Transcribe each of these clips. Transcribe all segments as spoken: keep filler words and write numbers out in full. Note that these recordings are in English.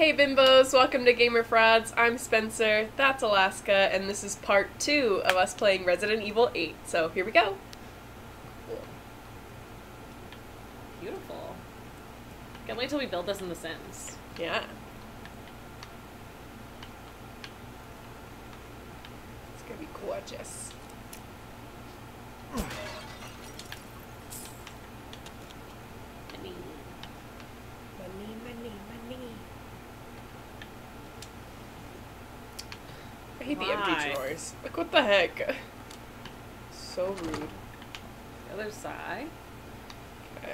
Hey bimbos, welcome to Gamer Frauds. I'm Spencer, that's Alaska, and this is part two of us playing Resident Evil eight, so here we go. Cool. Beautiful. Can't wait till we build this in The Sims. Yeah. It's gonna be gorgeous. Money. Money, money, money. I hate Why? the empty drawers. Like, what the heck? So rude. The other side. Okay.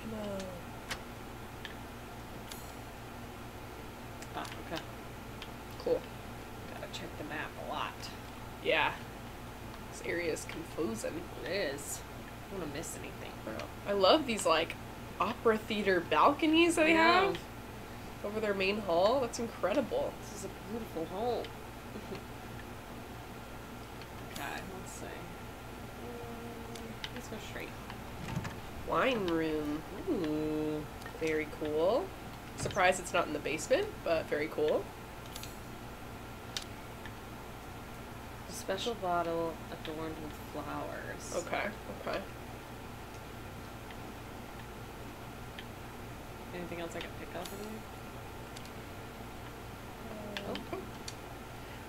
Come on. Ah, okay. Cool. Gotta check the map a lot. Yeah. This area is confusing. It is. I don't want to miss anything, bro. I love these, like, opera theater balconies that they yeah. have over their main hall. That's incredible. This is a beautiful home. God, let's see. Let's go straight. Wine room. Ooh. Very cool. Surprised it's not in the basement, but very cool. A special bottle adorned with flowers. Okay, okay. Anything else I can pick up in here? Um, oh.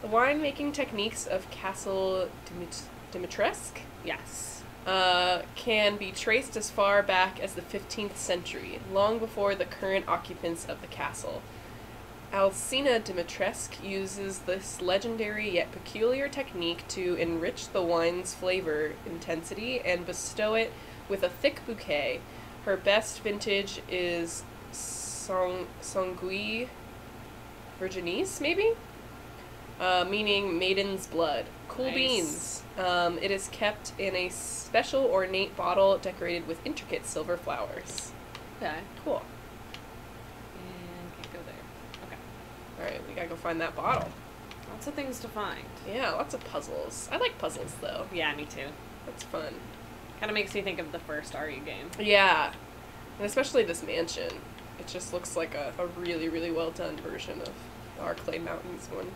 The wine-making techniques of Castle Dimit Dimitrescu? Yes. Uh, can be traced as far back as the fifteenth century, long before the current occupants of the castle. Alcina Dimitrescu uses this legendary yet peculiar technique to enrich the wine's flavor intensity and bestow it with a thick bouquet. Her best vintage is Sang Virginis, maybe? Uh, meaning maiden's blood. Cool nice. beans. Um, it is kept in a special ornate bottle decorated with intricate silver flowers. Okay. Cool. And can't go there. Okay. Alright, we gotta go find that bottle. Lots of things to find. Yeah, lots of puzzles. I like puzzles, though. Yeah, me too. That's fun. Kind of makes me think of the first R E game. Yeah. And especially this mansion. It just looks like a, a really, really well-done version of our Clay Mountains one.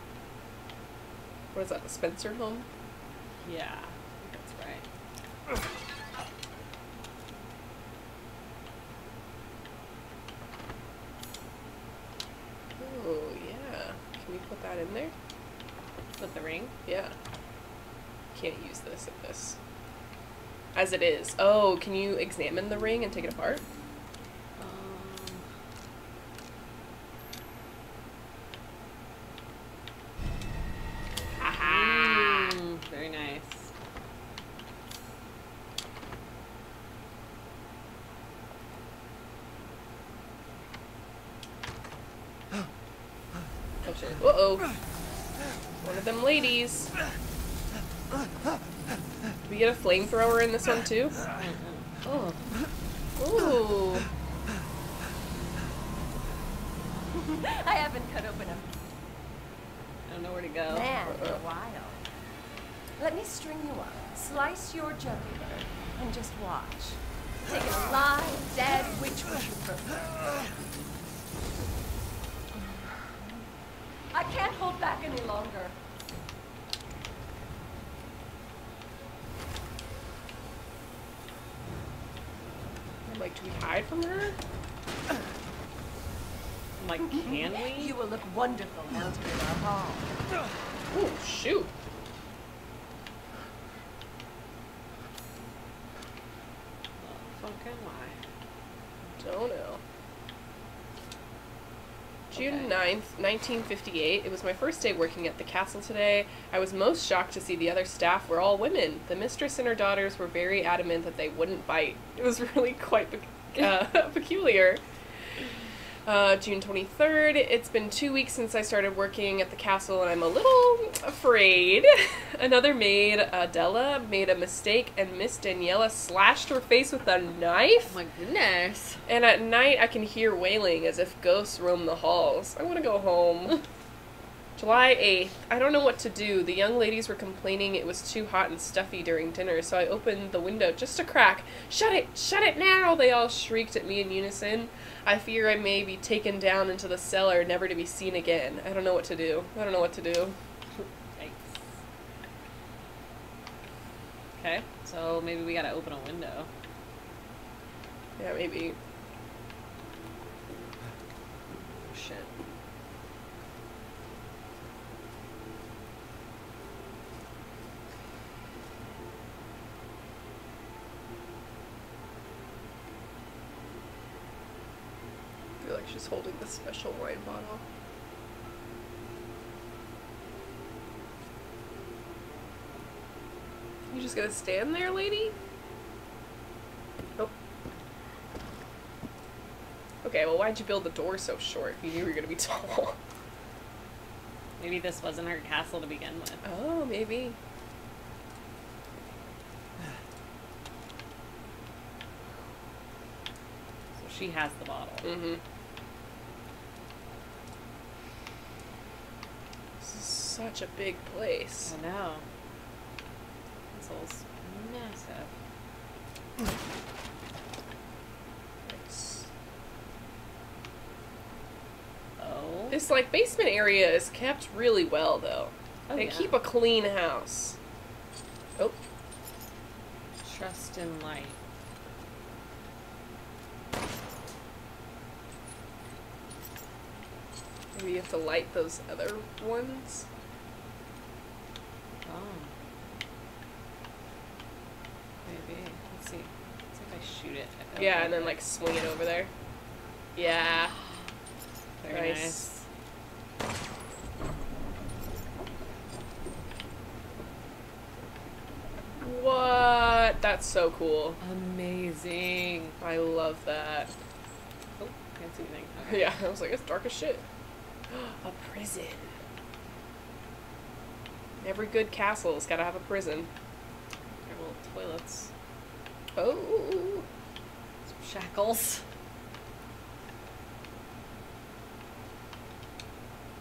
What is that, the Spencer home? Yeah, I think that's right. Oh, yeah. Can we put that in there? Put the ring? Yeah. Can't use this at this. As it is. Oh, can you examine the ring and take it apart? Uh-oh. One of them ladies. Did we get a flamethrower in this one, too? Oh. Ooh. I haven't cut open a... I don't know where to go. Man, uh-oh. for a while. Let me string you up, slice your jugular, and just watch. Take a live, dead, which one you prefer. I can't hold back any longer. I'm like, do we hide from her? I'm like, can we? You will look wonderful once we're in our hall. Oh, shoot. What the fuck am I? Don't know. June ninth, nineteen fifty-eight. It was my first day working at the castle today. I was most shocked to see the other staff were all women. The mistress and her daughters were very adamant that they wouldn't bite. It was really quite uh, peculiar. Uh, June twenty-third. It's been two weeks since I started working at the castle and I'm a little afraid. Another maid, Della, made a mistake and Miss Daniela slashed her face with a knife. Oh my goodness. And at night I can hear wailing as if ghosts roam the halls. I want to go home. July eighth. I don't know what to do. The young ladies were complaining it was too hot and stuffy during dinner, so I opened the window just a crack. Shut it! Shut it now! They all shrieked at me in unison. I fear I may be taken down into the cellar, never to be seen again. I don't know what to do. I don't know what to do. Okay, so maybe we gotta open a window. Yeah, maybe. Oh, shit. I feel like she's holding the special wine bottle. You just gonna stand there, lady? Oh. Okay, well, why'd you build the door so short if you knew you were gonna be tall? Maybe this wasn't her castle to begin with. Oh, maybe. So she has the bottle. Mm-hmm. This is such a big place. I know. Massive. It's... Oh. This like basement area is kept really well though. Oh, they yeah. keep a clean house. Oh. Trust in light. Maybe you have to light those other ones. Oh. Let's see. Let's see if I shoot it. I yeah, know. And then like swing it over there. Yeah. Very nice. nice. What? That's so cool. Amazing. I love that. Oh, can't see anything. Okay. Yeah, I was like, it's dark as shit. A prison. Every good castle's gotta have a prison. Their little toilets. Oh, some shackles.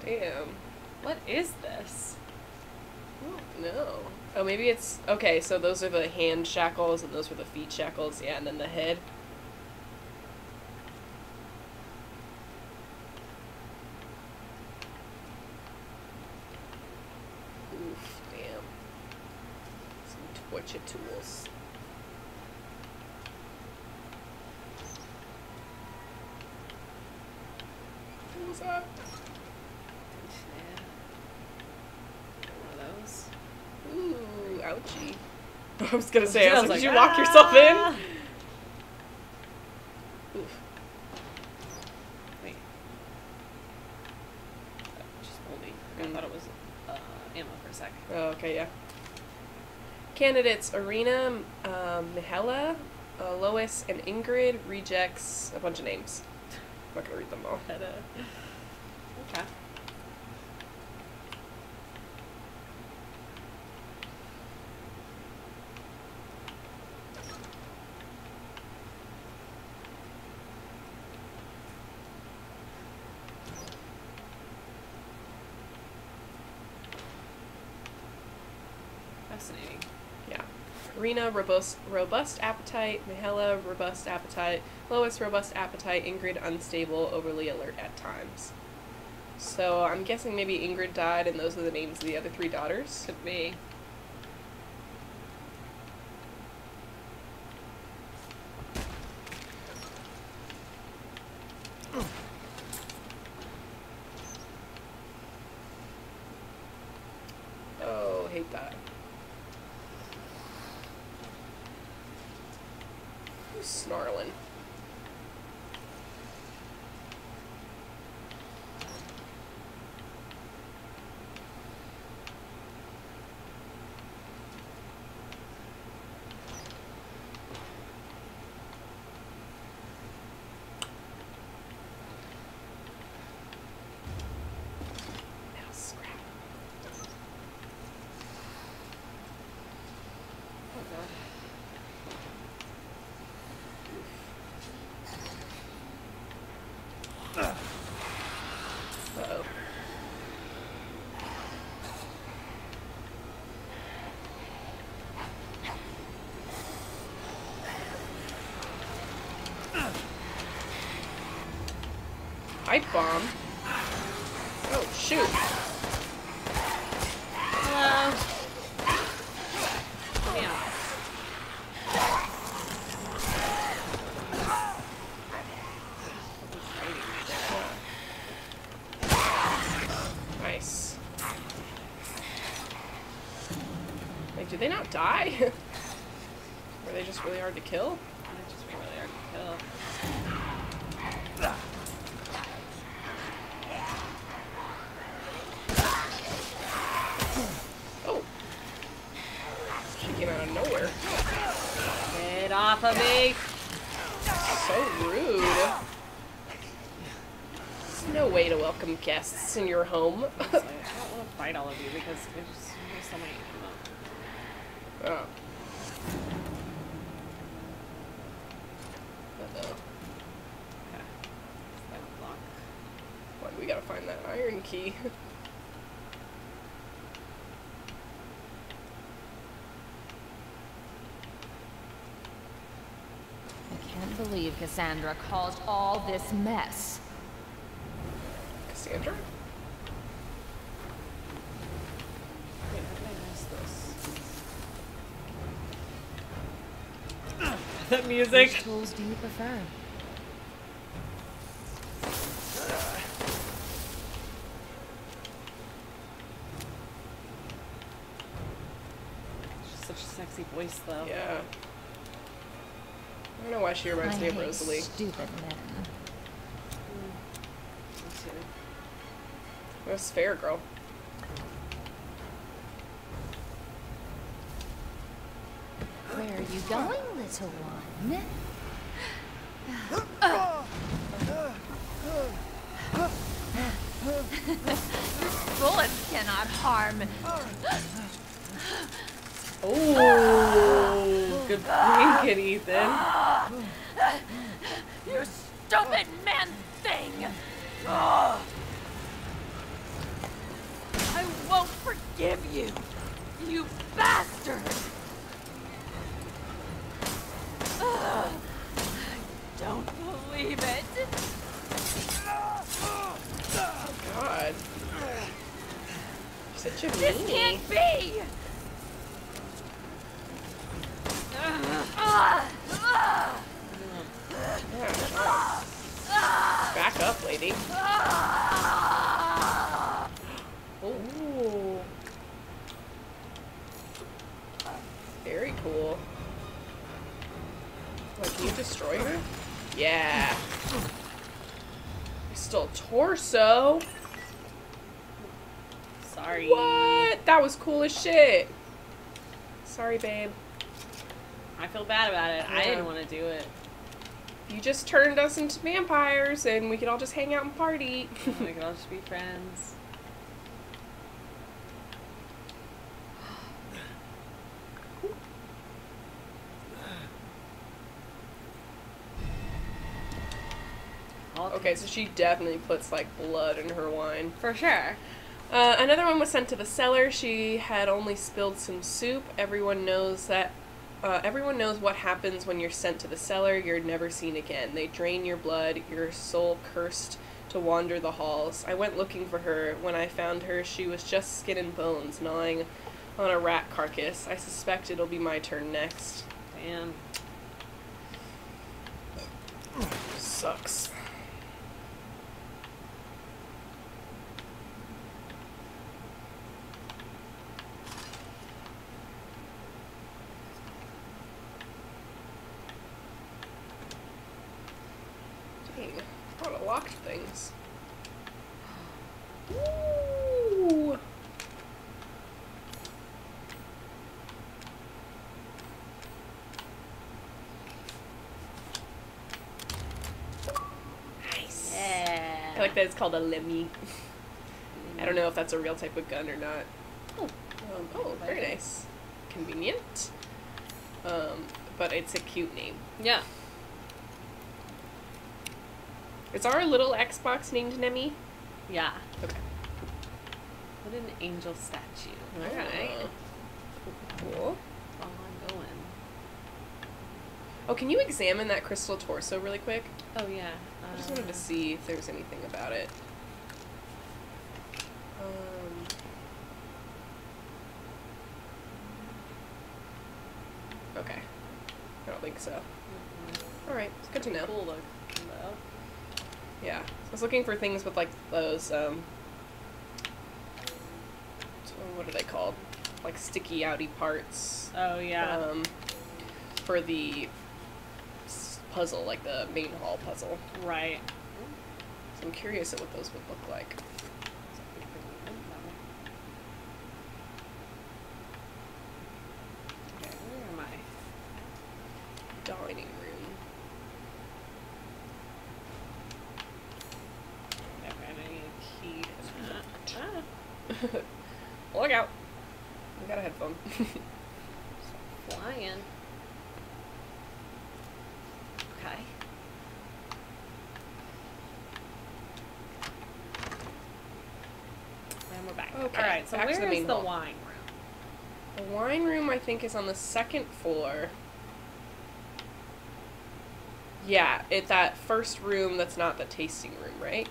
Damn. What is this? Oh, no. Oh, maybe it's... Okay, so those are the hand shackles, and those were the feet shackles. Yeah, and then the head. Oof, damn. Some torture tools. Up. Yeah. One of those. Ooh, ouchie. I was gonna say, I was like, did you lock yourself in? Oof. Wait. Oh, just holding. I thought it was uh, ammo for a sec. Oh, okay, yeah. Candidates: Arena, um, Mihela, uh, Lois, and Ingrid. Rejects: a bunch of names. I'm not gonna read them all. Okay. Fascinating. Yeah. Rena, robust, robust appetite. Mihela, robust appetite. Lois, robust appetite. Ingrid, unstable, overly alert at times. So I'm guessing maybe Ingrid died, and those are the names of the other three daughters. Could be. Oh, hate that. Who's snarling? pipe bomb. Oh, shoot. Uh, yeah. Nice. Like, did they not die? Were they just really hard to kill? They'd just be really hard to kill. Oh. She came out of nowhere. Get off of me. So rude. There's no way to welcome guests in your home. I don't want to fight all of you because there's just there's so many of them. Oh. We gotta find that iron key. I can't believe Cassandra caused all this mess. Cassandra? Wait, how did I miss this? That music! Which tools do you prefer? Voice though. Yeah. I don't know why she reminds I me of Rosalie. Stupid men. Mm. That's fair, girl. Where are you going, little one? Bullets cannot harm. Oh, good blanket, Ethan. You stupid man thing! I won't forgive you, you bastard! I don't believe it. Oh, God. Such a meanie. This can't be! Back up, lady. Ooh. Very cool. What, can you destroy her? Yeah. Still torso. Sorry. What? That was cool as shit. Sorry, babe. I feel bad about it. Yeah. I didn't want to do it. You just turned us into vampires, and we can all just hang out and party. We can all just be friends. Okay, so she definitely puts, like, blood in her wine. For sure. Uh, another one was sent to the cellar. She had only spilled some soup. Everyone knows that... Uh, everyone knows what happens when you're sent to the cellar. You're never seen again. They drain your blood, your soul cursed to wander the halls. I went looking for her. When I found her, she was just skin and bones, gnawing on a rat carcass. I suspect it'll be my turn next. Damn. Sucks. Locked things. Ooh. Nice. Yeah. I like that it's called a lemmy. I don't know if that's a real type of gun or not. Oh, um, oh very nice. Convenient. Um, but it's a cute name. Yeah. Is our little Xbox named Nemi? Yeah. Okay. What an angel statue. Alright. Cool. That's all I'm going. Oh, can you examine that crystal torso really quick? Oh, yeah. Um, I just wanted to see if there was anything about it. Um, okay. I don't think so. Mm-hmm. Alright, it's good to know. Cool look, though. Yeah. So I was looking for things with, like, those, um... what are they called? Like, sticky-outy parts. Oh, yeah. Um, for the puzzle, like the main hall puzzle. Right. So I'm curious at what those would look like. Okay, where am I? Dining room. Never had any key to that. Ah. Look out! I got a headphone. Flying. Okay. And we're back. Okay. All right. So where is the wine room? The wine room, I think, is on the second floor. Yeah, it's that first room that's not the tasting room, right?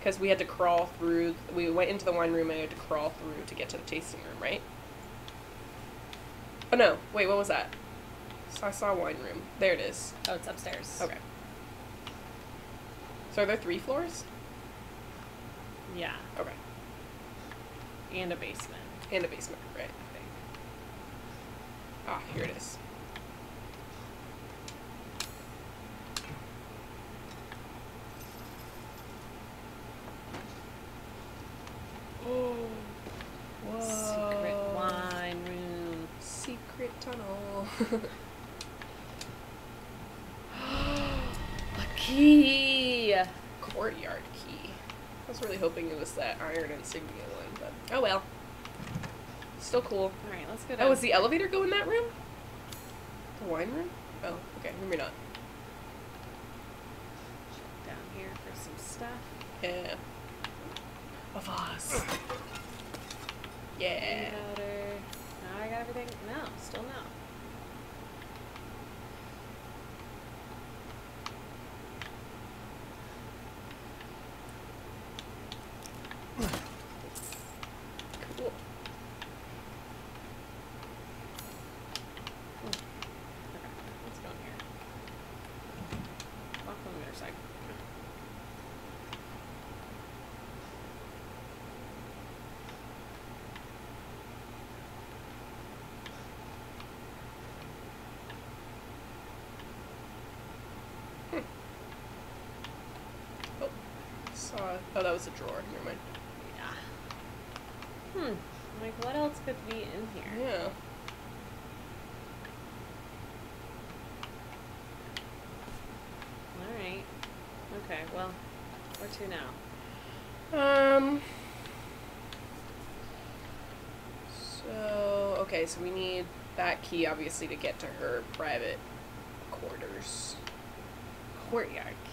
Because we had to crawl through, we went into the wine room and we had to crawl through to get to the tasting room, right? Oh no, wait, what was that? So I saw wine room. There it is. Oh, it's upstairs. Okay. So are there three floors? Yeah. Okay. And a basement. And a basement, right. I think. Ah, here it is. Oh, whoa. Secret wine room. Secret tunnel. A key. Courtyard key. I was really hoping it was that iron insignia one, but oh well. Still cool. Alright, let's go down. Oh, was the elevator go in that room? The wine room? Oh, okay, maybe not. Check down here for some stuff. Yeah. Of us. Yeah. Powder. Now I got everything. No, still no. Cool. Okay, let's go in here. Walk on the other side. Oh, that was a drawer. Never mind. Yeah. Hmm. Like, what else could be in here? Yeah. All right. Okay. Well, where to now? Um. So okay. So we need that key, obviously, to get to her private quarters. Courtyard key.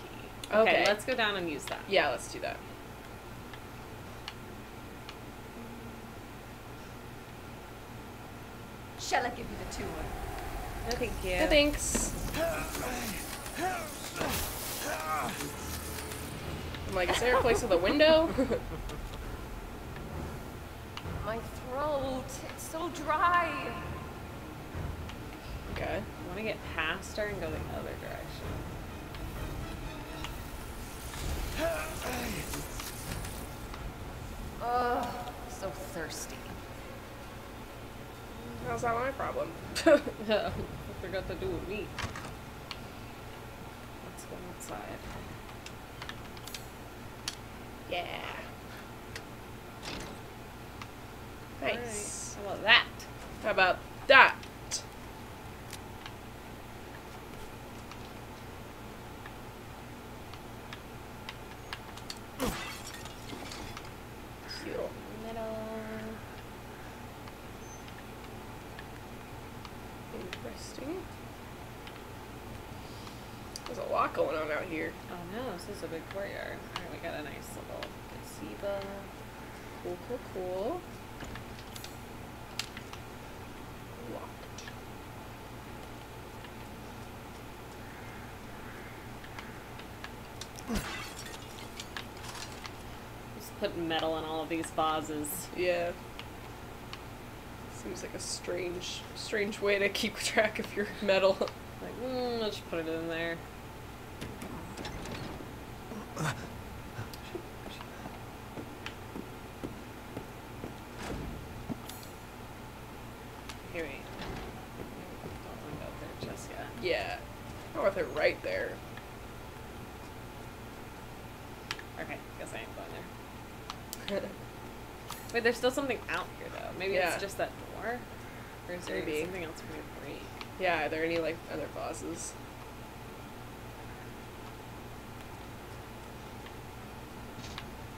Okay. Okay. Let's go down and use that. Yeah. Let's do that. Shall I give you the tour? No, thank you. No, thanks. I'm like, is there a place with a window? My throat, it's so dry. Okay. I want to get past her and go the other direction. Oh, so thirsty. That's not my problem. I forgot to do with me. Let's go outside. Yeah. Nice. Right. How about that? How about that? Here. Oh no, this is a big courtyard. Alright, we got a nice little placebo. Cool, cool, cool. Locked. put metal in all of these vases. Yeah. Seems like a strange, strange way to keep track of your metal. Like, mm, let's put it in there. Here we go. Don't look out there just yet. Yeah. Or if they're right there. Okay, guess I ain't going there. Wait, there's still something out here though. Maybe yeah. it's just that door? Or is there Maybe. something else we can break? Yeah, are there any like other bosses?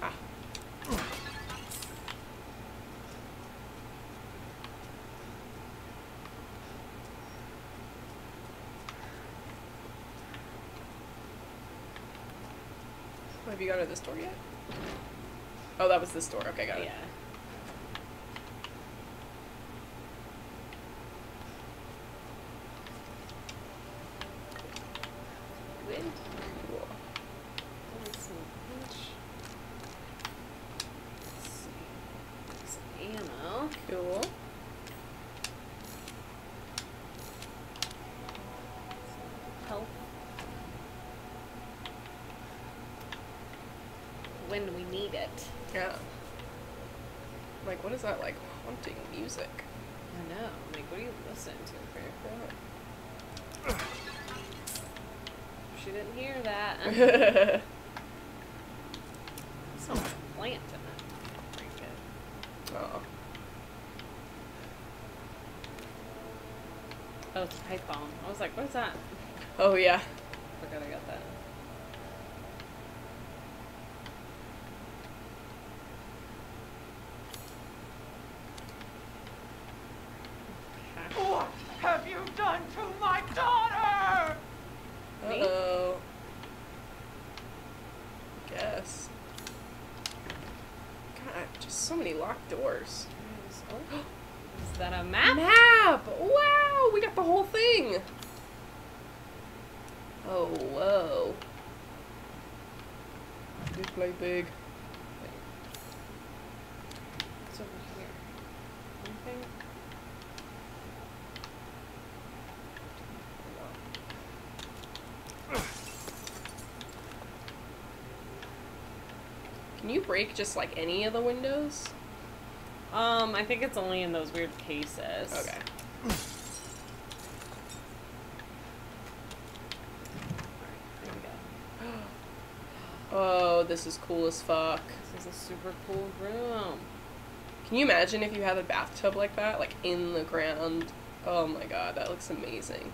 Ah. Have you gone to this door yet? Oh, that was this door. Okay, got it. Yeah. Is that like haunting music? I know. Like, what do you listen to for your phone? She didn't hear that. There's so much plant in it. Oh. Oh, it's a pipe bomb. I was like, what's that? Oh yeah. I forgot I got that. Doors. Is that a map? Map! Wow! We got the whole thing! Oh, whoa. You play big. What's over here? Anything? Can you break just like any of the windows? Um, I think it's only in those weird cases. Okay. There we go. Oh, this is cool as fuck. This is a super cool room. Can you imagine if you had a bathtub like that, like in the ground? Oh my god, that looks amazing.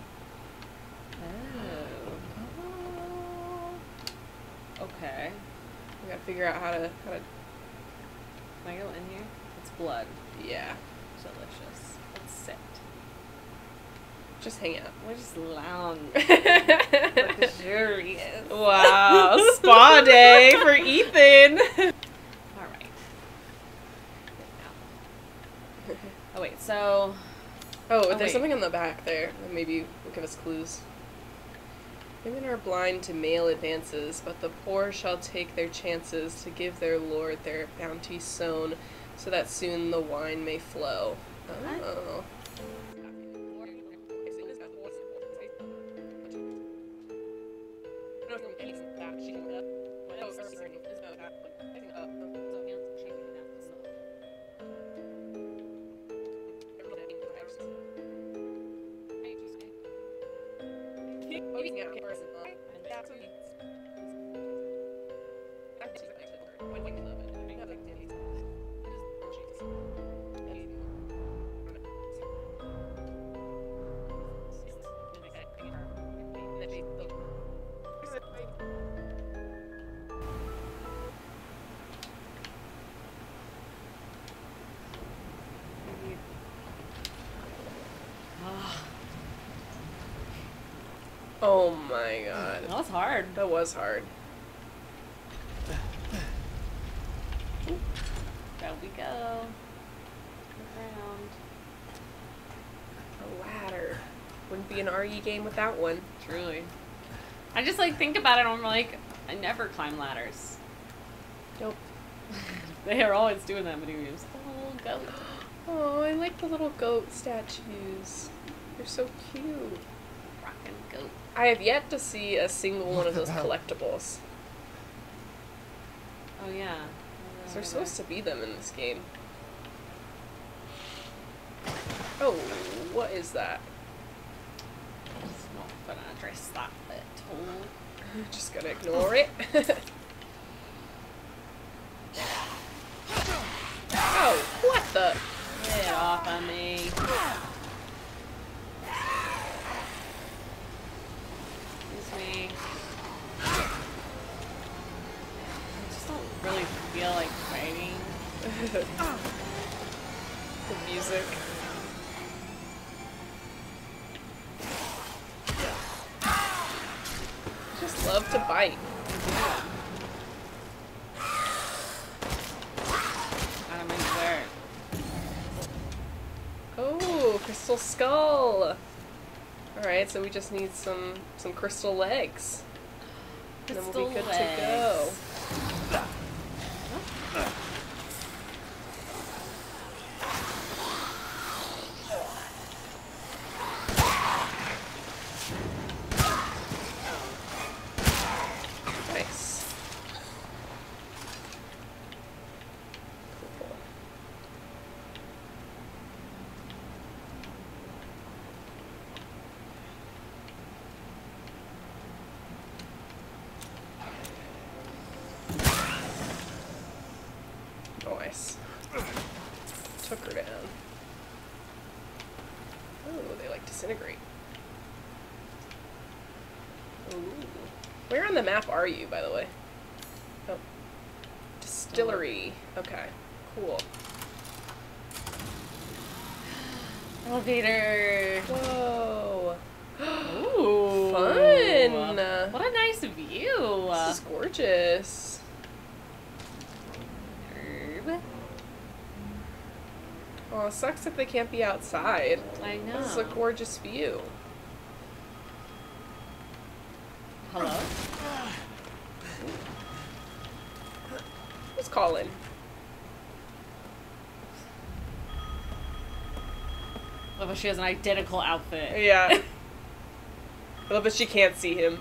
Oh. Okay. We gotta figure out how to how to. Can I go in here? Blood. Yeah. Delicious. Let's sit. Just hang out. We're just lounge. Luxurious. Wow. Spa day for Ethan. Alright. Oh wait, so... Oh, oh there's wait. something in the back there that maybe will give us clues. Women are blind to male advances, but the poor shall take their chances to give their lord their bounty sown, so that soon the wine may flow. Oh. Oh my god. That was hard. That was hard. Ooh. There we go. Around. A ladder. Wouldn't be an R E game without one. Truly. I just like think about it and I'm like, I never climb ladders. Nope. They are always doing that in video games. The little goat. Oh, I like the little goat statues. They're so cute. Rockin' goat. I have yet to see a single one of those collectibles. Oh yeah. Because there's supposed to be them in this game. Oh, what is that? It's not gonna address that at all. I'm just gonna ignore it. Oh, what the? Get off of me. Excuse me. I just don't really feel like fighting. The music. I just love to bite. Yeah. I'm in there. Oh, crystal skull. Alright, so we just need some some crystal legs. Crystal and then we'll be good legs. to go. Nice. Cool. Nice. Took her down. Oh, they like disintegrate. Ooh. Where on the map are you, by the way? Oh. Distillery. Okay. Cool. Elevator. Whoa. Ooh. Fun. What a nice view. This is gorgeous. Well, it sucks that they can't be outside. I know. This is a gorgeous view. Hello? Who's calling? I love that she has an identical outfit. Yeah. I love that she can't see him.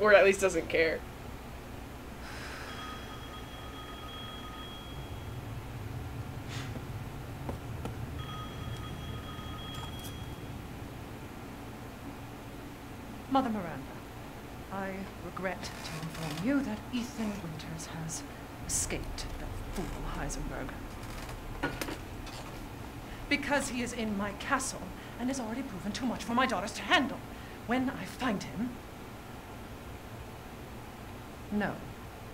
Or at least doesn't care. Mother Miranda, I regret to inform you that Ethan Winters has escaped that fool Heisenberg. Because he is in my castle and has already proven too much for my daughters to handle. When I find him... No,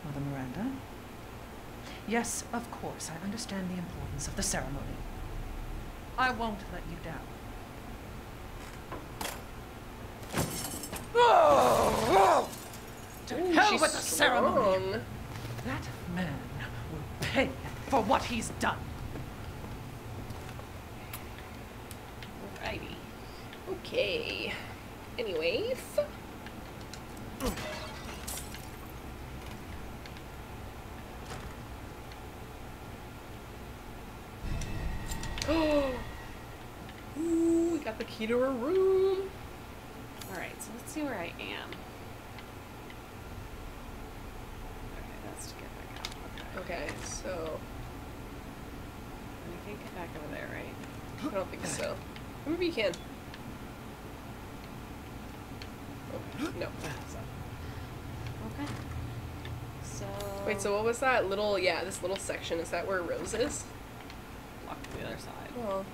Mother Miranda. Yes, of course, I understand the importance of the ceremony. I won't let you down. Oh, to Ooh, hell with the ceremony! Strong. That man will pay for what he's done. Alrighty. Okay. Anyways. Mm. Ooh, we got the key to her room. Alright, so let's see where I am. Okay, that's to get back out. Okay, okay so... I can't get back over there, right? I don't think so. Maybe you can. Okay, no. So. Okay. So... Wait, so what was that little... Yeah, this little section. Is that where Rose is? Walk to the other side. Well...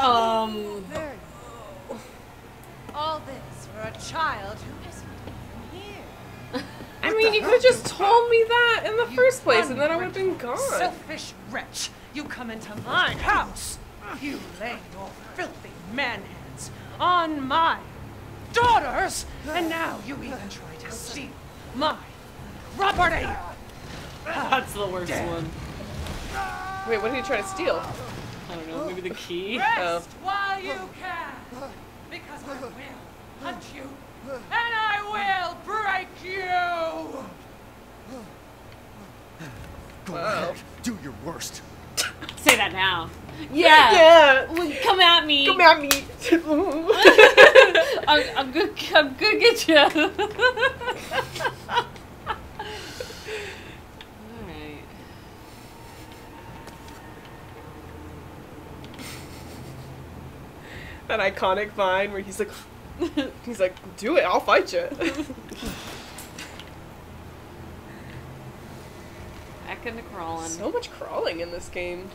Um. There you go. All this for a child who isn't even here. I mean, you could have just told me that in the you first place, and then I would have been gone. Selfish wretch! You come into my house. You lay your filthy man hands on my daughters, and now you even try to steal my property. That's the worst Dead. one. Wait, what did he try to steal? I don't know, maybe the key? Rest oh. while you can, because I will hunt you And I will break you! Go ahead. Do your worst. Say that now. Yeah. Yeah. Well, come at me. Come at me. I'm, I'm good. I'm good. Get you. All right. That iconic vine where he's like, he's like, do it. I'll fight you. Back into crawling. So much crawling in this game.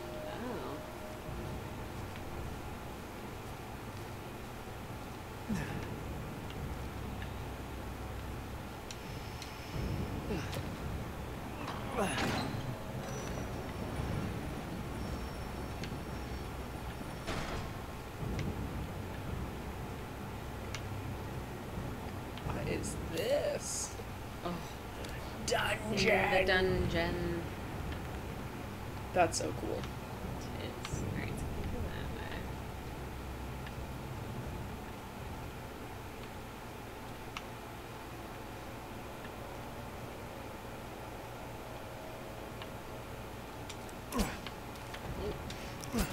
Dungeon. That's so cool. It is. All right, so go that way.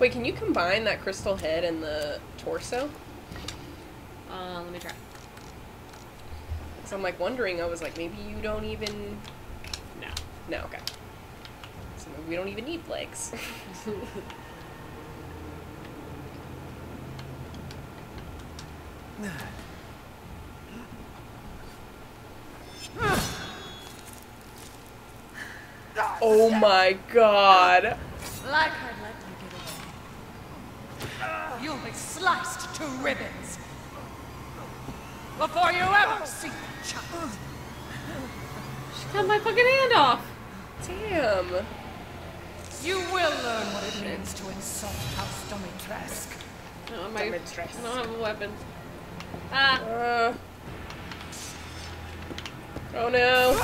Wait, can you combine that crystal head and the torso? Uh, let me try. So I'm like wondering, I was like, maybe you don't even... No. No, okay. So maybe we don't even need legs. Oh my god! Like I'd let you get away. You'll be sliced to ribbons before you ever see the child. She cut my fucking hand off. Damn. You will learn what it means to insult House Dimitrescu. No, my, Dimitrescu. I don't have a weapon. Ah. Uh, oh no.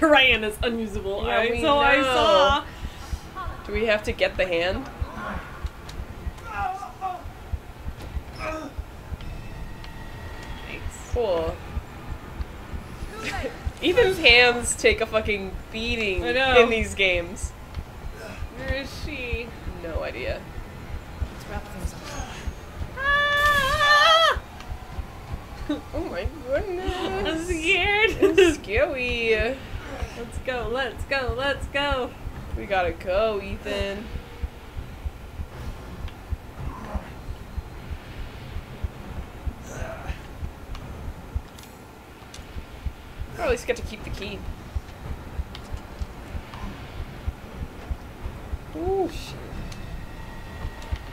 Your hand is unusable. Yeah, I, so know. I saw. Do we have to get the hand? Cool. Ethan's hands take a fucking beating in these games. Where is she? No idea. Let's wrap things up. Ah! Oh my goodness. I'm scared. It's scary. Let's go, let's go, let's go. We gotta go, Ethan. At least get to keep the key. Ooh, shit.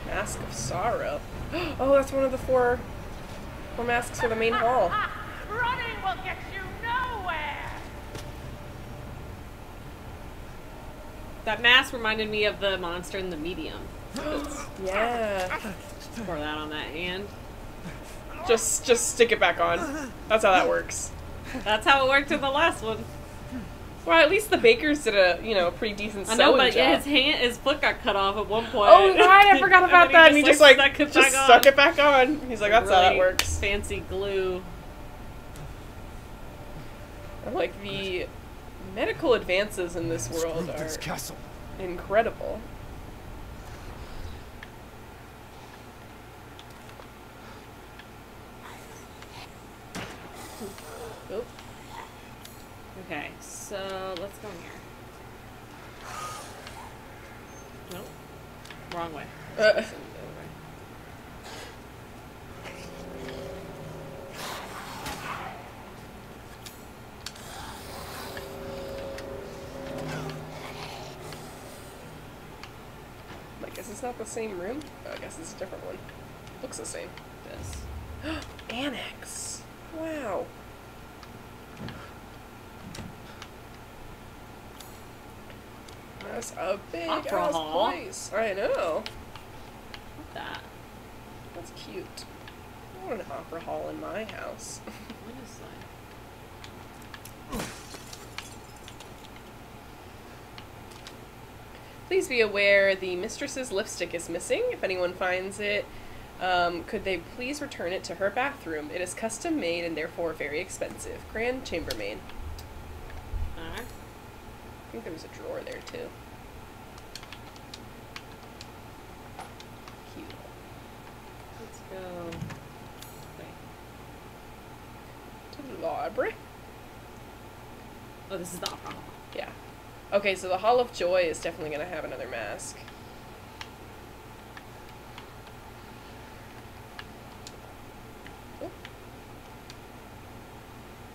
Mask of Sorrow. Oh, that's one of the four, four masks for the main hall. Running will get you nowhere. That mask reminded me of the monster in The Medium. Yeah. Pour that on that hand. Just, just stick it back on. That's how that works. That's how it worked in the last one. Well, at least the bakers did a, you know, pretty decent sewing I know, but job. His hand, his foot got cut off at one point. Oh right, I forgot about and that. And he just like, like just, just suck it back on. He's like, that's really how that works. Fancy glue. I'm like, the medical advances in this world are this castle. Incredible. Oop. Okay, so let's go in here. Nope. Wrong way. Uh. Like, is this not the same room? Oh, I guess it's a different one. Looks the same. This. Annex! Wow. That's a big opera hall. Place. I know. What's that? That's cute. I want an opera hall in my house. What is that? Please be aware the mistress's lipstick is missing. If anyone finds it, um, could they please return it to her bathroom? It is custom made and therefore very expensive. Grand Chambermaid. Uh-huh. I think there was a drawer there too. Cute. Let's go to the library. Oh, this is the opera hall. Yeah. Okay, so the Hall of Joy is definitely going to have another mask. Oh.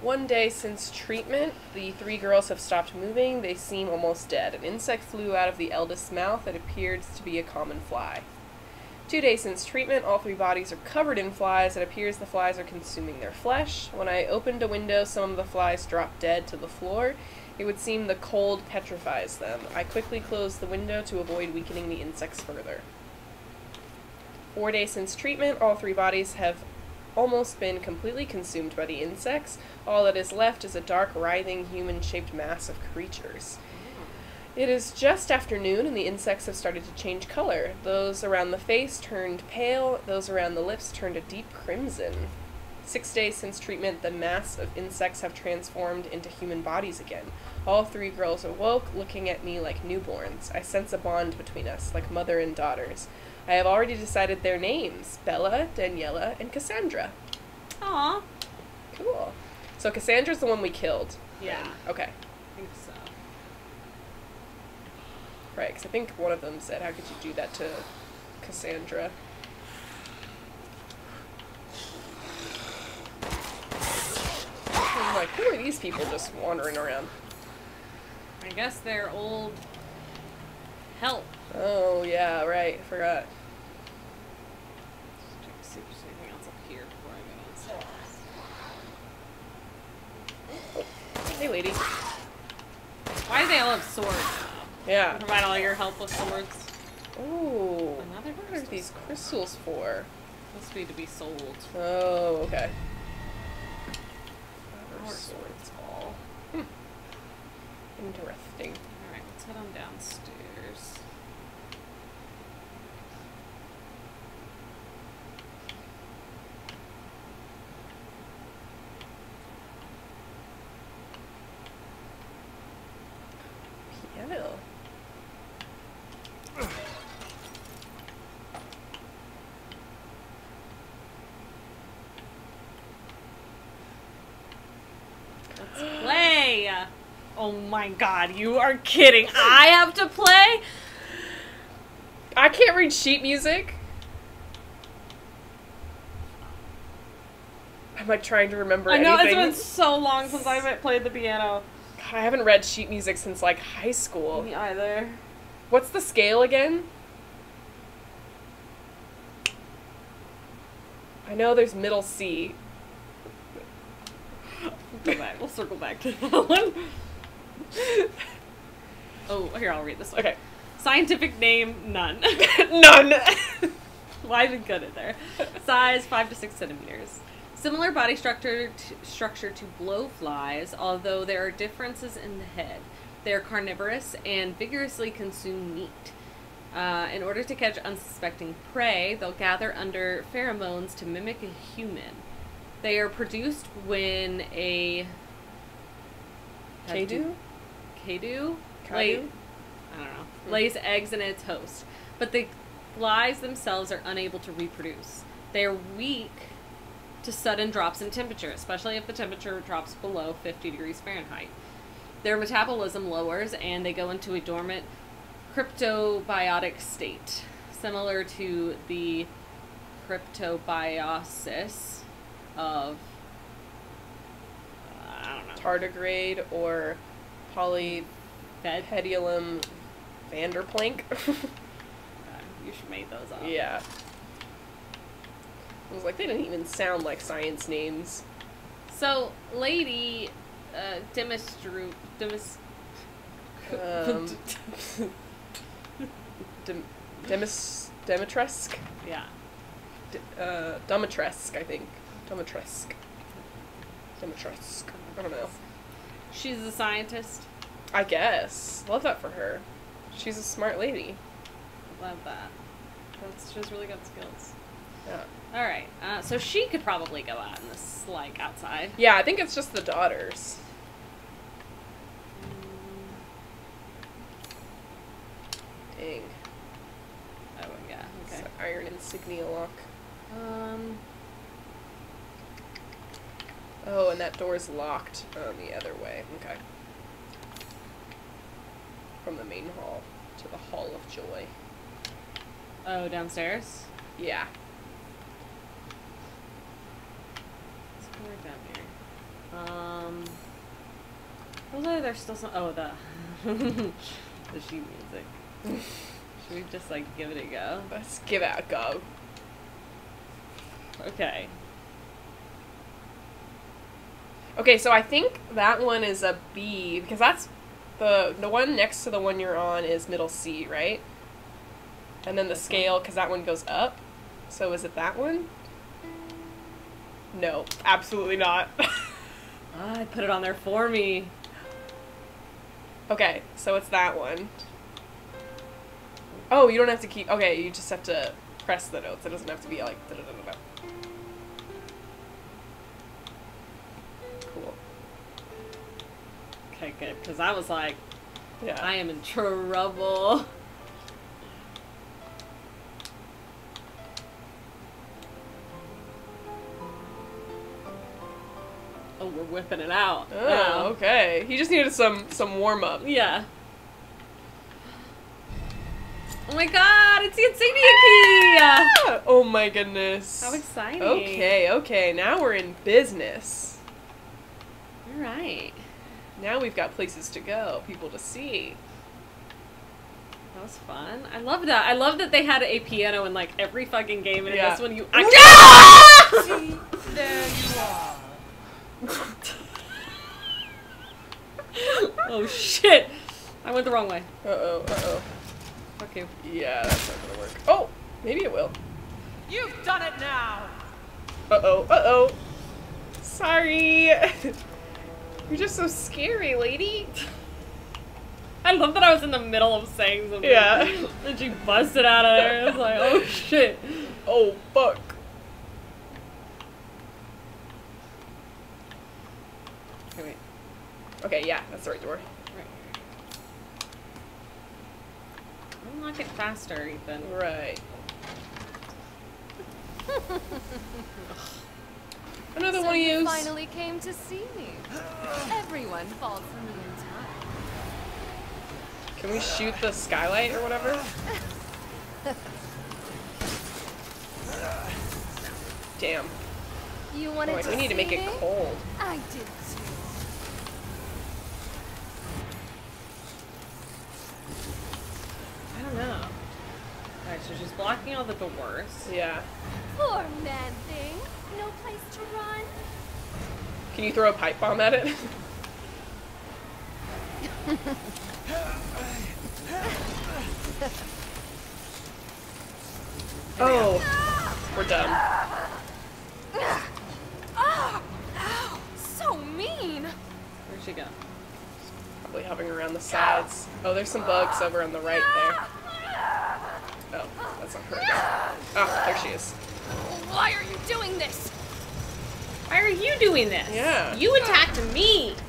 One day since treatment, the three girls have stopped moving. They seem almost dead. An insect flew out of the eldest's mouth that appeared to be a common fly. Two days since treatment, all three bodies are covered in flies. It appears the flies are consuming their flesh. When I opened a window, some of the flies dropped dead to the floor. It would seem the cold petrifies them. I quickly closed the window to avoid weakening the insects further. Four days since treatment, all three bodies have almost been completely consumed by the insects. All that is left is a dark, writhing, human-shaped mass of creatures. It is just afternoon, and the insects have started to change color. Those around the face turned pale, those around the lips turned a deep crimson. Six days since treatment, the mass of insects have transformed into human bodies again. All three girls awoke, looking at me like newborns. I sense a bond between us, like mother and daughters. I have already decided their names, Bella, Daniela, and Cassandra. Aww. Cool. So Cassandra's the one we killed. Yeah. Then. Okay. I think so. Right, because I think one of them said, how could you do that to Cassandra? I'm like, who are these people just wandering around? I guess they're old help. Oh, yeah, right. I forgot. Let's check if there's anything else up here before I go downstairs. Hey, lady. Why do they all have swords? Yeah. Provide all your help with swords. Ooh. Another what are these crystals for? Must be to be sold. Oh, okay. Our swords all. Hmm. Interesting. Alright, let's head on downstairs. Piano. Oh my god, you are kidding. I have to play? I can't read sheet music. Am I trying to remember anything? I know, anything? It's been so long since I've played the piano. God, I haven't read sheet music since, like, high school. Me either. What's the scale again? I know there's middle C. We'll go back. We'll circle back to that one. Oh, here, I'll read this one. Okay. Scientific name, none. None! Why even cut it there? Size, five to six centimeters. Similar body structure to, structure to blowflies, although there are differences in the head. They are carnivorous and vigorously consume meat. Uh, in order to catch unsuspecting prey, they'll gather under pheromones to mimic a human. They are produced when a... Kadu? Kadu? Lay, I don't know. Lays eggs in its host. But the flies themselves are unable to reproduce. They are weak to sudden drops in temperature, especially if the temperature drops below fifty degrees Fahrenheit. Their metabolism lowers and they go into a dormant cryptobiotic state, similar to the cryptobiosis of... tardigrade or poly Petylum Vanderplank. uh, you should make those up. Yeah. I was like, they didn't even sound like science names. So, Lady uh, Dimistru... Dimis... Um, Dim Demis... Dimitrescu? Yeah. D uh, Dimitrescu, I think. Dimitrescu. Dimitrescu. I don't know. She's a scientist. I guess. Love that for her. She's a smart lady. Love that. That's, she's really got skills. Yeah. All right. Uh, so she could probably go out in this, like, outside. Yeah, I think it's just the daughters. Mm. Dang. Oh, yeah. Okay. It's iron insignia lock. Um. Oh, and that door's locked um, the other way. Okay. From the main hall to the Hall of Joy. Oh, downstairs? Yeah. Let's go right down here. Um. Although there's still some. Oh, the. The sheet music. Should we just, like, give it a go? Let's give it a go. Okay. Okay, so I think that one is a B, because that's the the one next to the one you're on is middle C, right? And then the scale, because that one goes up. So is it that one? No, absolutely not. I put it on there for me. Okay, so it's that one. Oh, you don't have to keep... Okay, you just have to press the notes. It doesn't have to be like... Da, da, da, da, da. Okay, good, because I was like, yeah. I am in trouble. Oh, we're whipping it out. Oh, wow. Okay. He just needed some, some warm-up. Yeah. Oh my god, it's the insignia key! Ah! Oh my goodness. How exciting. Okay, okay, now we're in business. All right. Now we've got places to go, people to see. That was fun. I love that. I love that they had a piano in like every fucking game, and yeah. in this one you actually see, there you are. Oh shit! I went the wrong way. Uh oh. Uh oh. Fuck you. Yeah, that's not gonna work. Oh, maybe it will. You've done it now. Uh oh. Uh oh. Sorry. You're just so scary, lady. I love that I was in the middle of saying something. Yeah. And she busted out of there. I was like, oh shit. Oh fuck. Okay, wait. Okay, yeah, that's the right door. Right. Unlock it faster, Ethan. Right. Another so one of you finally came to see me. Everyone falls for me in time. Can we shoot the skylight or whatever? Damn. You wanted Boy, to we need see to make me? It cold. I did too. I don't know. All right, so she's blocking all the doors. Yeah. Poor man thing. No place to run. Can you throw a pipe bomb at it? Oh, we're done. Oh, ow, so mean. Where'd she go? Probably hovering around the sides. Oh, there's some bugs over on the right there. Oh, that's not her. Oh, there she is. Why are you doing this? Why are you doing this? Yeah. You attacked me. Did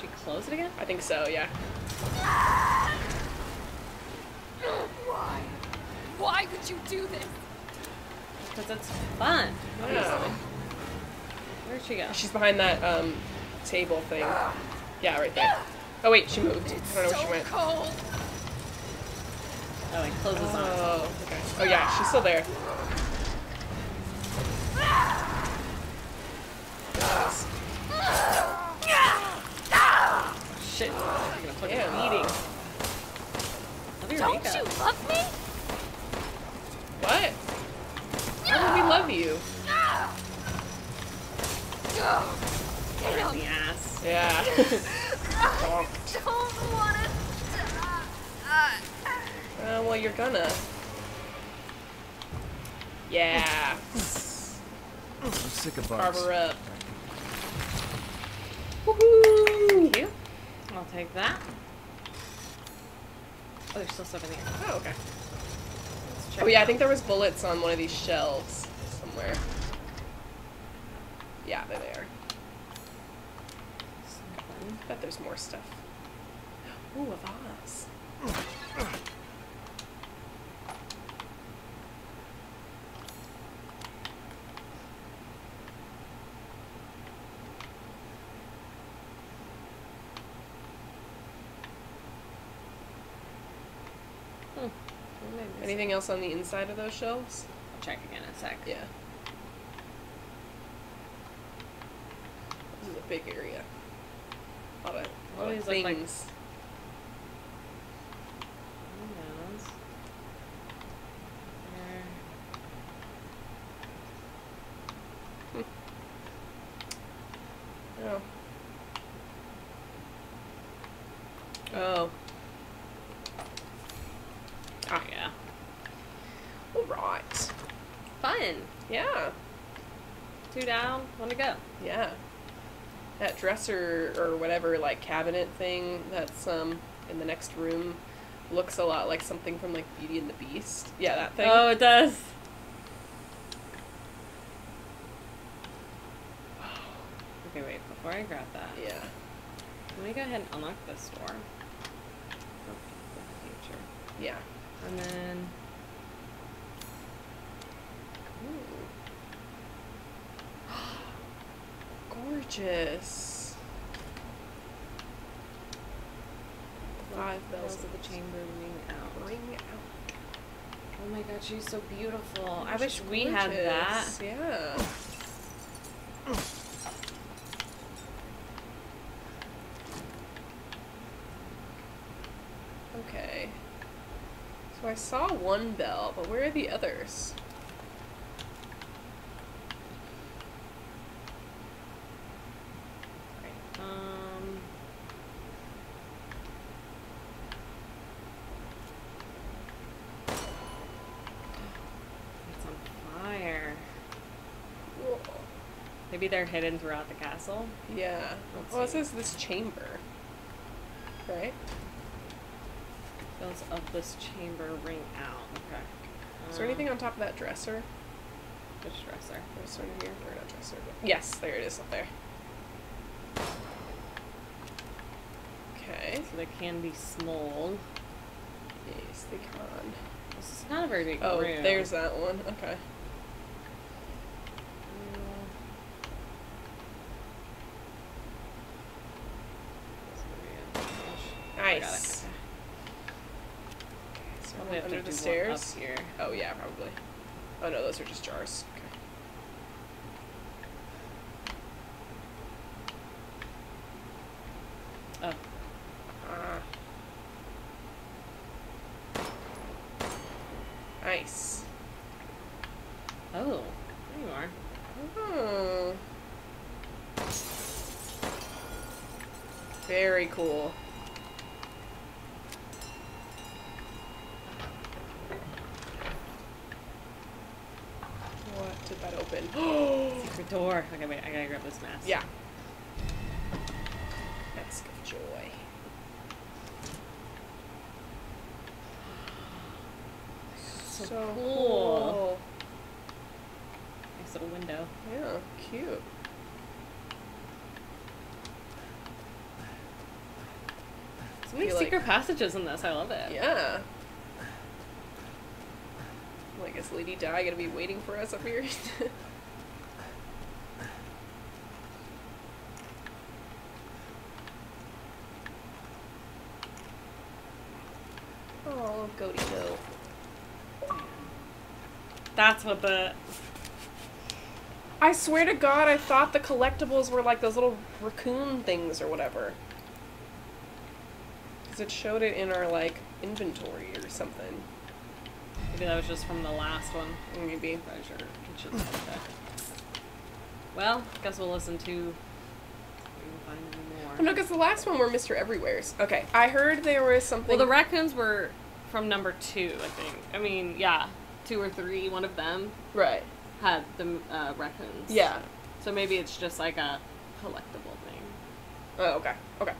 she close it again? I think so, yeah. Why? Why would you do this? Because it's fun. Yeah. Where'd she go? She's behind that um, table thing. Yeah, right there. Oh wait, she moved. It's I don't know where so she went. Cold. Oh, it closes on. Oh, okay. Oh yeah, she's still there. Shit. I'm gonna fucking eating. Don't makeup. You love me? What? How do we love you? You're in the ass. Yeah. I don't want to die. Uh, well, you're gonna. Yeah. I'm sick of bugs. Carve her up. Woohoo! Thank you. I'll take that. Oh, there's still stuff in here. Oh, okay. Let's check. Oh, yeah, I think there was bullets on one of these shelves somewhere. Yeah, they're there. I bet there's more stuff. Ooh, a vase. Anything else on the inside of those shelves? I'll check again in a sec. Yeah. This is a big area. A lot of, a lot of things. Like... Hmm. Oh. Oh. Ah, yeah. All right. Fun. Yeah. Two down, one to go. Yeah. That dresser or whatever, like, cabinet thing that's um in the next room looks a lot like something from, like, Beauty and the Beast. Yeah, that thing. Oh, it does. Okay, wait. Before I grab that. Yeah. I'm gonna go ahead and unlock this door. For the future. Yeah. And then... Gorgeous. Five bells of the chamber ring out. Ring out. Oh my god, she's so beautiful. Oh, I wish we gorgeous. had that. Yeah. Okay. So I saw one bell, but where are the others? Maybe they're hidden throughout the castle. Yeah. Let's well, see. It says this chamber, right? Bells of this chamber ring out. Okay. Is um, there anything on top of that dresser? Which dresser? This one here. Or not dresser, but yes, there it is up there. Okay. So they can be small. Yes, they can. This is not a very big oh, room. Oh, there's that one. Okay. Nice. Okay, so I'm under the stairs. Here. Oh yeah, probably. Oh no, those are just jars. Okay. Oh. Uh. Nice. Oh, there you are. Oh. Very cool. Secret door. Okay, wait, I gotta grab this mask. Yeah. Mask of joy. So, so cool. cool. Nice little window. Yeah, cute. So many secret like, passages in this. I love it. Yeah. Well, I guess Lady Di gonna be waiting for us up here. Oh, goaty goat. That's what the... I swear to God, I thought the collectibles were like those little raccoon things or whatever. Because it showed it in our, like, inventory or something. Maybe that was just from the last one. Maybe. Sure. Well, guess we'll listen to... We'll find more. Oh, no, because the last one were Mister Everywhere's. Okay, I heard there was something... Well, the raccoons were from number two, I think. I mean, yeah, two or three, one of them. Right. Had the uh, raccoons. Yeah. So maybe it's just like a collectible thing. Oh, okay. Okay.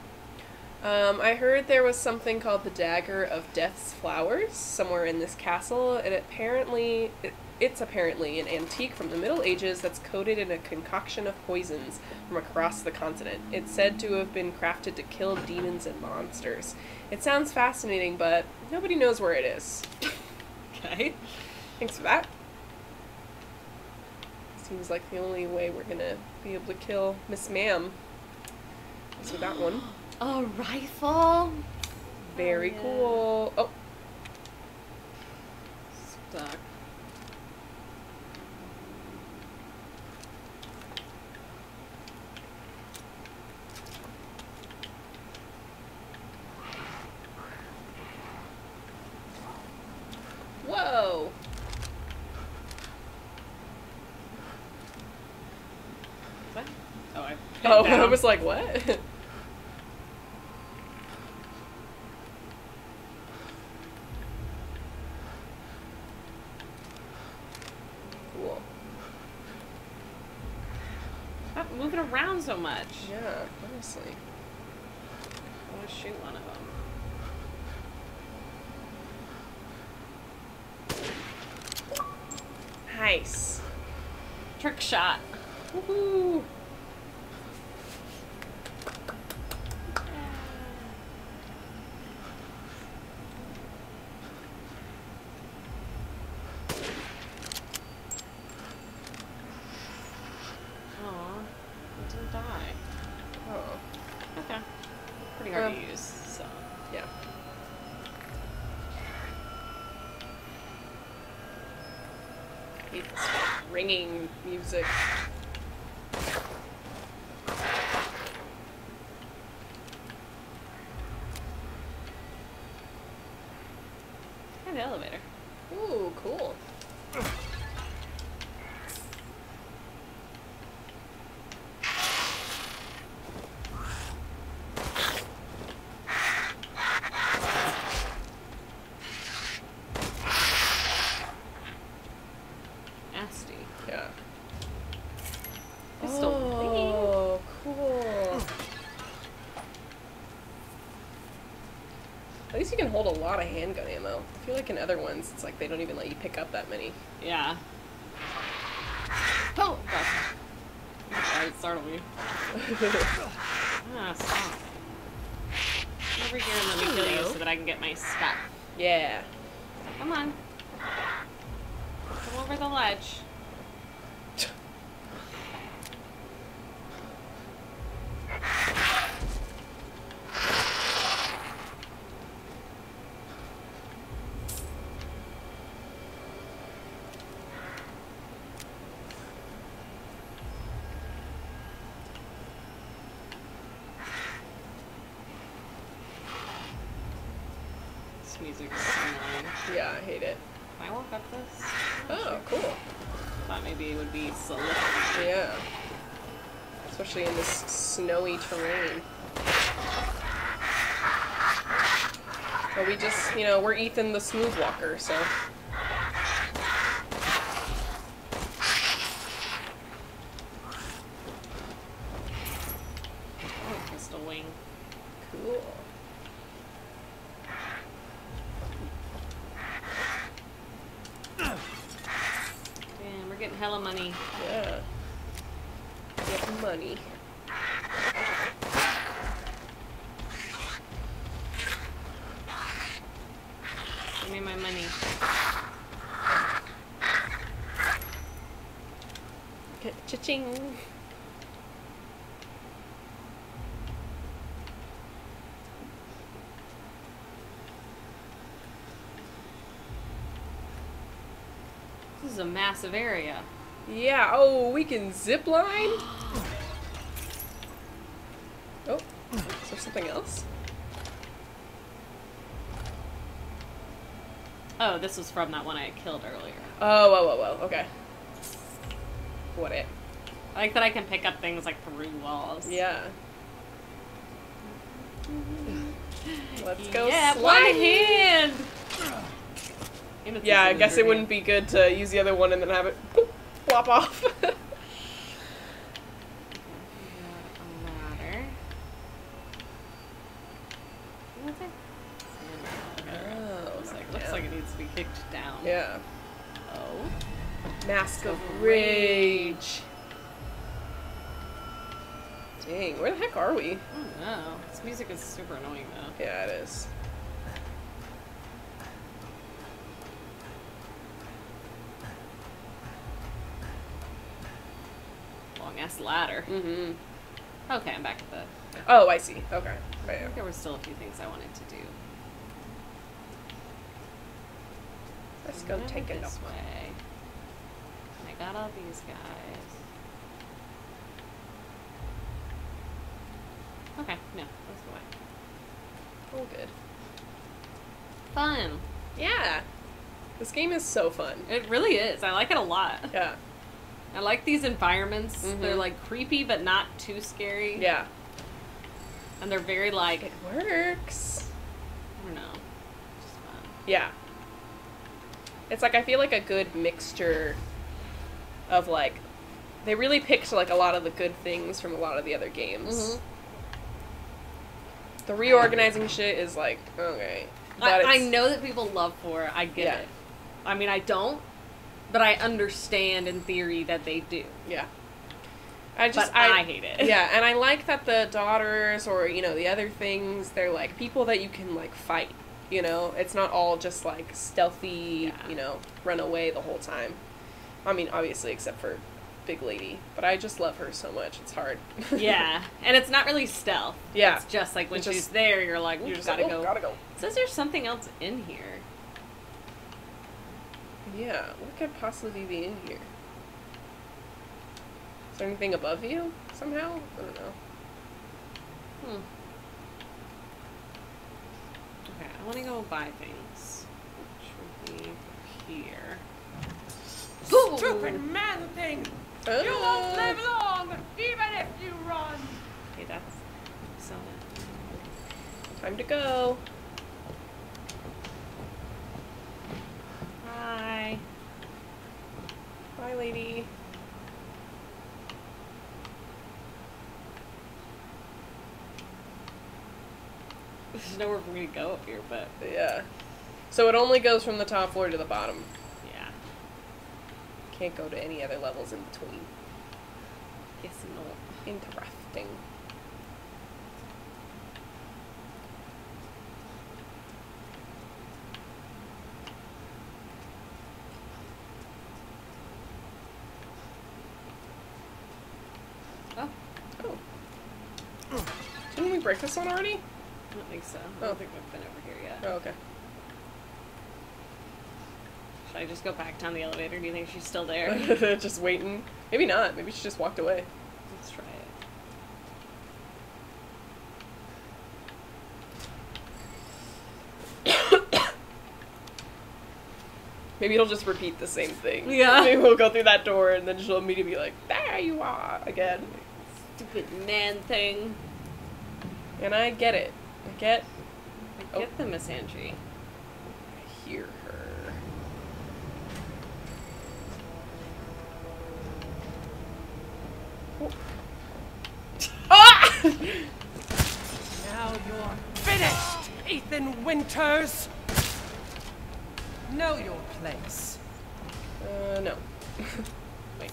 Um, I heard there was something called the Dagger of Death's Flowers somewhere in this castle, and apparently, it, it's apparently an antique from the Middle Ages that's coated in a concoction of poisons from across the continent. It's said to have been crafted to kill demons and monsters. It sounds fascinating, but nobody knows where it is. Okay. Thanks for that. Seems like the only way we're gonna be able to kill Miss Ma'am is with that one. A rifle? Very oh, yeah. cool. Oh. Stuck. Whoa. What? Oh, I Oh, I was like, what? So much. Yeah, honestly. I want to shoot one of them. Nice. Trick shot. Woohoo! Ringing music. An elevator. Ooh, cool. You can hold a lot of handgun ammo. I feel like in other ones, it's like they don't even let you pick up that many. Yeah. Oh! Gosh. That startled me. Ah, stop. Come over here and let me Hello. kill you so that I can get my stuff. Yeah. Come on. Come over the ledge. Music is so annoying. Yeah, I hate it. Can I walk up this? I'm oh, sure. cool. Thought maybe it would be solid. Yeah. Especially in this snowy terrain. But we just, you know, we're Ethan the smooth walker, so. Oh, crystal wing. Cool. Hella money. Yeah. Get money. Give me my money. Cha-ching. This is a massive area. Yeah, oh, we can zip line? Oh, is there something else? Oh, this was from that one I killed earlier. Oh, whoa, whoa, whoa, okay. What it? I like that I can pick up things like Peru walls. Yeah. Let's go yeah, slide. One hand! Yeah, I guess it wouldn't be good to use the other one and then have it boop, flop off. get kicked down. Yeah. Oh. Mask of Rage. Rage. Dang, where the heck are we? I don't know. This music is super annoying, though. Yeah, it is. Long-ass ladder. Mm-hmm. Okay, I'm back at the... Oh, I see. Okay. I think there were still a few things I wanted to do. Let's go take it this way. And I got all these guys. Okay, no, that's the way. All good. Fun. Yeah. This game is so fun. It really is. I like it a lot. Yeah. I like these environments. Mm-hmm. They're like creepy but not too scary. Yeah. And they're very like it works. I don't know. Just fun. Yeah. It's like I feel like a good mixture of like they really picked like a lot of the good things from a lot of the other games. Mm-hmm. The reorganizing shit is like okay. But I, I know that people love four. I get yeah. it. I mean, I don't, but I understand in theory that they do. Yeah. I just, but I, I hate it. Yeah, and I like that the daughters or, you know, the other things, they're, like, people that you can, like, fight, you know? It's not all just, like, stealthy, yeah. you know, run away the whole time. I mean, obviously, except for Big Lady. But I just love her so much. It's hard. Yeah. And it's not really stealth. Yeah. It's just, like, when just, she's there, you're like, you just gotta like, oh, go. gotta go. It says there's something else in here. Yeah. What could possibly be in here? Is there anything above you somehow? I don't know. Hmm. Okay, I want to go buy things. Which would be here. Ooh. Stupid man thing! Oh. You won't live long, even if you run! Okay, that's... So... Time to go! Hi! Bye, lady. There's nowhere for me to go up here, but... Yeah. So it only goes from the top floor to the bottom. Yeah. Can't go to any other levels in between. Yes, no. Interesting. Oh. Oh. Didn't we break this one already? I don't think so. I don't oh. think we've been over here yet. Oh, okay. Should I just go back down the elevator? Do you think she's still there? Just waiting? Maybe not. Maybe she just walked away. Let's try it. Maybe it'll just repeat the same thing. Yeah. Maybe we'll go through that door and then she'll immediately be like, there you are! Again. Stupid man thing. And I get it. I get... I get oh. the misandry. I hear her. Oh! Ah! Now you're finished, Ethan Winters! Know your place. Uh, no. Wait.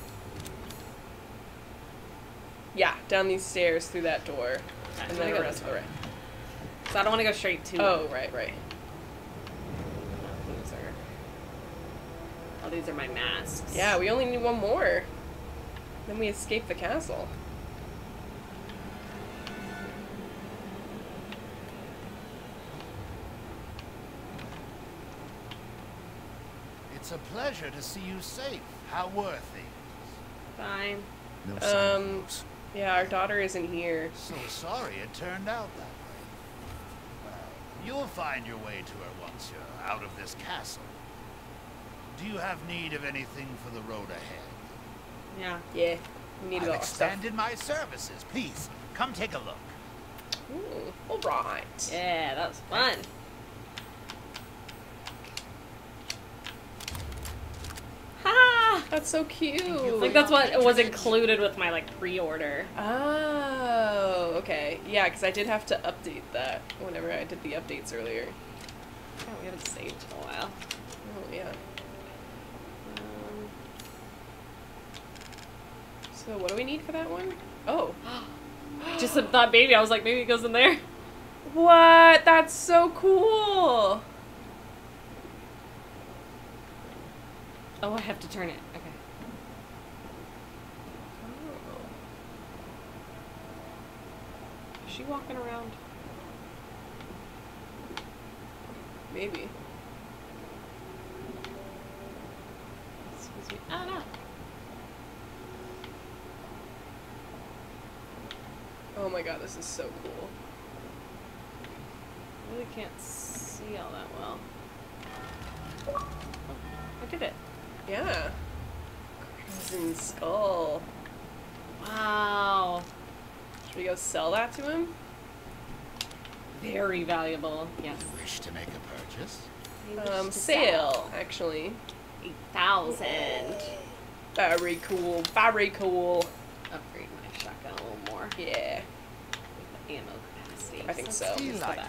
Yeah, down these stairs, through that door. And then the rest of the right. So I don't want to go straight to... Oh, right, right. These are... Oh, these are my masks. Yeah, we only need one more. Then we escape the castle. It's a pleasure to see you safe. How were things? Fine. No um, yeah, our daughter isn't here. So sorry it turned out that way. You'll find your way to her once you're out of this castle. Do you have need of anything for the road ahead? Yeah. Yeah. We need I've a lot of stuff. I've extended my services. Please, come take a look. Ooh, all right. Yeah, that was fun. Ha! That's so cute. Like, that's what was included with my, like, pre-order. Oh. Okay, yeah, because I did have to update that whenever I did the updates earlier. Oh, we haven't saved in a while. yet. Um, so what do we need for that one? Oh. Just that baby. I was like, maybe it goes in there. What? That's so cool. Oh, I have to turn it. Okay. Oh. Is she walking around? Maybe. Excuse me. Oh, no. Oh my god, this is so cool. I really can't see all that well. Oh, I did it. Yeah. Crimson Skull. Wow. Should we go sell that to him? Very valuable. Yes. You wish to make a purchase? Um, sale, sell. Actually. eight thousand. Very cool. Very cool. Upgrade my shotgun a little more. Yeah. With the ammo capacity. I think so. so. Like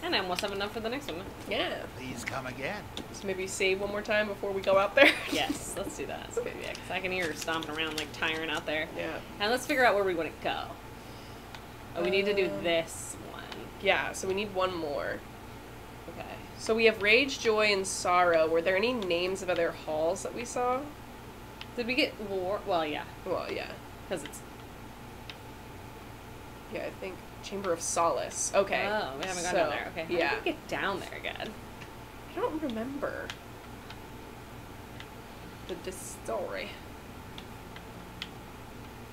and I almost have enough for the next one. Yeah. Please come again. So maybe save one more time before we go out there. Yes, let's do that. So maybe, yeah, because I can hear her stomping around like tiring out there. Yeah. And let's figure out where we want to go. Oh, we need to do this one. Yeah, so we need one more. Okay. So we have Rage, Joy, and Sorrow. Were there any names of other halls that we saw? Did we get War? Well, yeah. Well, yeah. Because it's... Yeah, I think Chamber of Solace. Okay. Oh, we haven't gone so, down there. Okay. How yeah. did we get down there again? I don't remember. The distillery.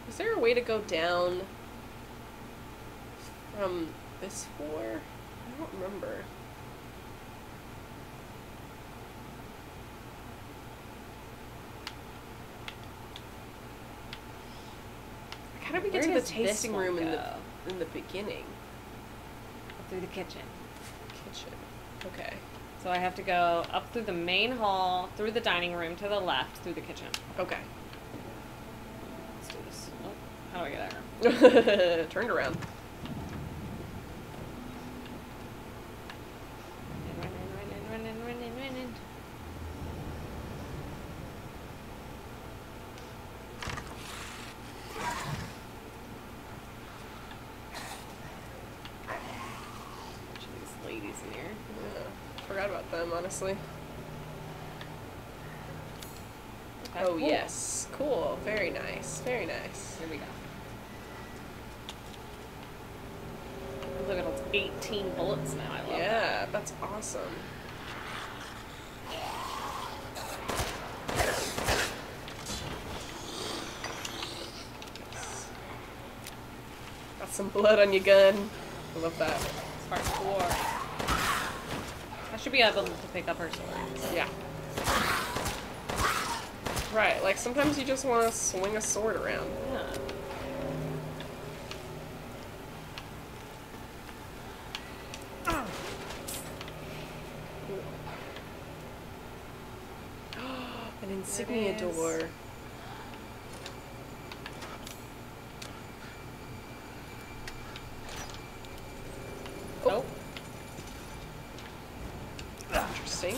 Is there a way to go down... From this floor? I don't remember. How did we get to the tasting room in the, in the beginning? Through the kitchen. Kitchen. Okay. So I have to go up through the main hall, through the dining room, to the left, through the kitchen. Okay. Let's do this. Oh, how do I get out of here? Turned around. Honestly. Okay, oh cool. Yes, cool. Very nice. Very nice. Here we go. Look at those eighteen bullets now. I love yeah, that. Yeah, that's awesome. Yes. Got some blood on your gun. I love that. It's part four. I should be able to pick up her sword. So. Yeah. Right, like sometimes you just want to swing a sword around. Yeah. Oh. Cool. An insignia door.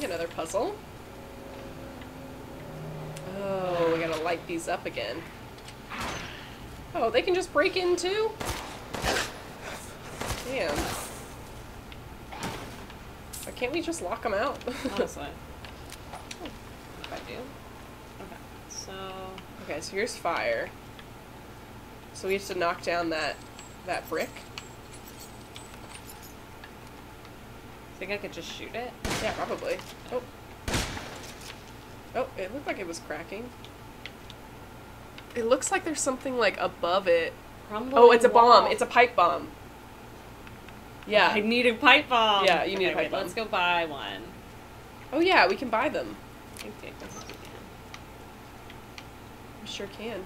Another puzzle. Oh, we gotta light these up again. Oh, they can just break in too? Damn. Why can't we just lock them out? Honestly. If I do. Okay, so... Okay, so here's fire. So we have to knock down that, that brick. I think I could just shoot it? Yeah, probably. Oh. Oh, it looked like it was cracking. It looks like there's something, like, above it. Crumbling oh, it's a wall. Bomb. It's a pipe bomb. Yeah. I need a pipe bomb. Yeah, you need okay, a pipe wait, bomb. Let's go buy one. Oh, yeah, we can buy them. I think they can. We sure can.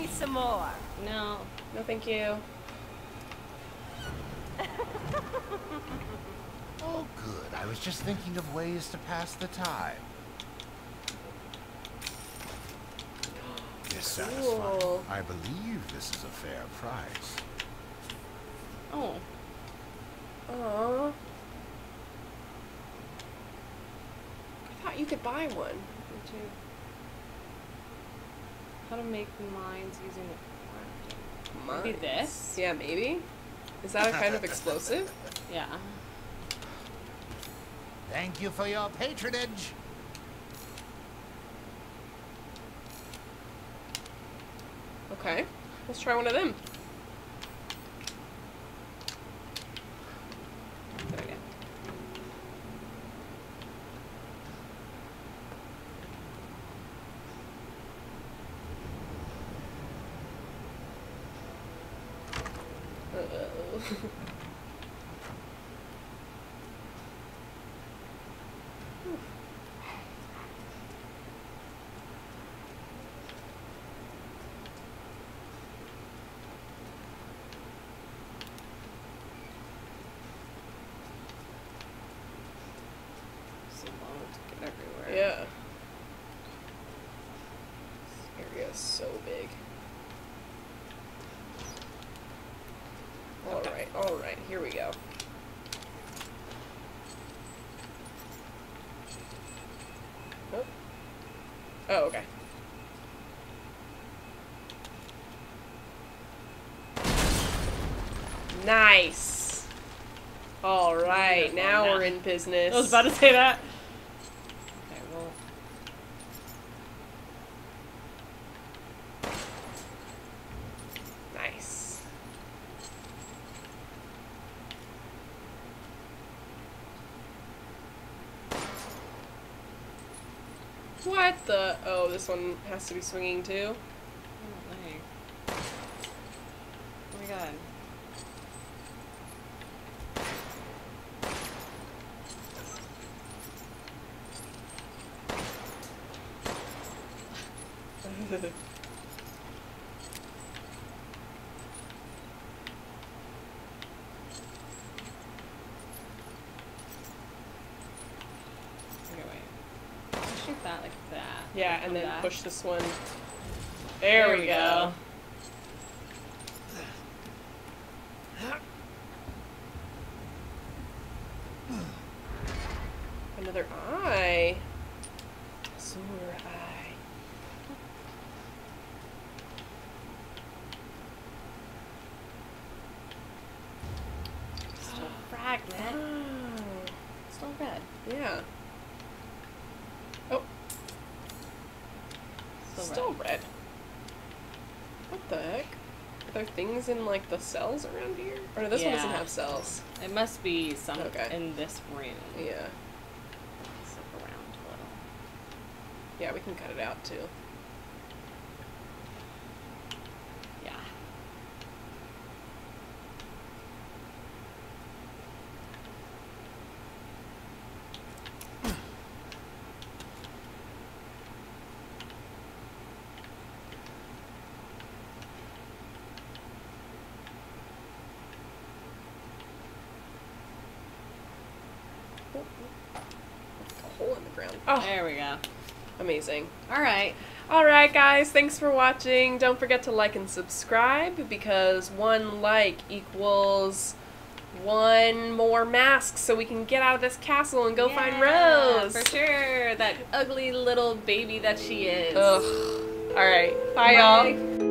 me some more? No, no thank you. Oh good, I was just thinking of ways to pass the time. Dissatisfied. Cool. I believe this is a fair price. Oh. Oh. I thought you could buy one. Or two. How to make mines using the mines. Maybe this? Yeah, maybe. Is that a kind of explosive? Yeah. Thank you for your patronage. Okay, let's try one of them. There we go. Here we go. Oh, oh okay. Nice. All right, now we're in business. I was about to say that. Okay, well. What the? Oh, this one has to be swinging too. Oh my god. Yeah, and then back. Push this one. There, there we go. go. Another eye. Azure eye. Still fragment. Oh. Still red. Yeah. Still red. What the heck? Are there things in like the cells around here? Or no, this yeah. one doesn't have cells. It must be something okay. in this room. Yeah. Let's look around a little. Yeah, we can cut it out too. Yeah. Oh, there we go. Amazing. All right. All right, guys. Thanks for watching. Don't forget to like and subscribe because one like equals one more mask so we can get out of this castle and go yeah, find Rose. For sure. That ugly little baby that she is. Ugh. All right. Bye, y'all.